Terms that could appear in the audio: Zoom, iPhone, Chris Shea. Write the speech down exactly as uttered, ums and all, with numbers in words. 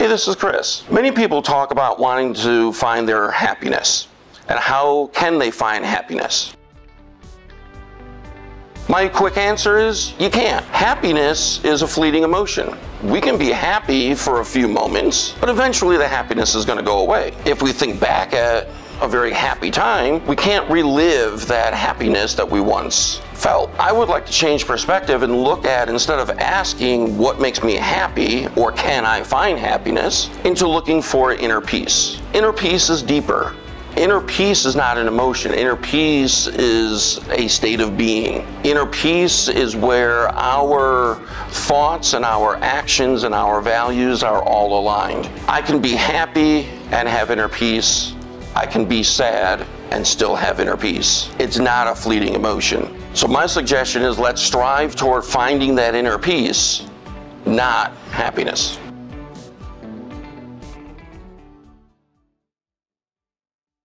Hey, this is Chris. Many people talk about wanting to find their happiness and how can they find happiness. My quick answer is you can't. Happiness is a fleeting emotion. We can be happy for a few moments, but eventually the happiness is going to go away. If we think back at a very happy time, we can't relive that happiness that we once felt. I would like to change perspective and look at, instead of asking what makes me happy or can I find happiness, into looking for inner peace. Inner peace is deeper. Inner peace is not an emotion. Inner peace is a state of being. Inner peace is where our thoughts and our actions and our values are all aligned. I can be happy and have inner peace. I can be sad and still have inner peace. It's not a fleeting emotion. So my suggestion is let's strive toward finding that inner peace, not happiness.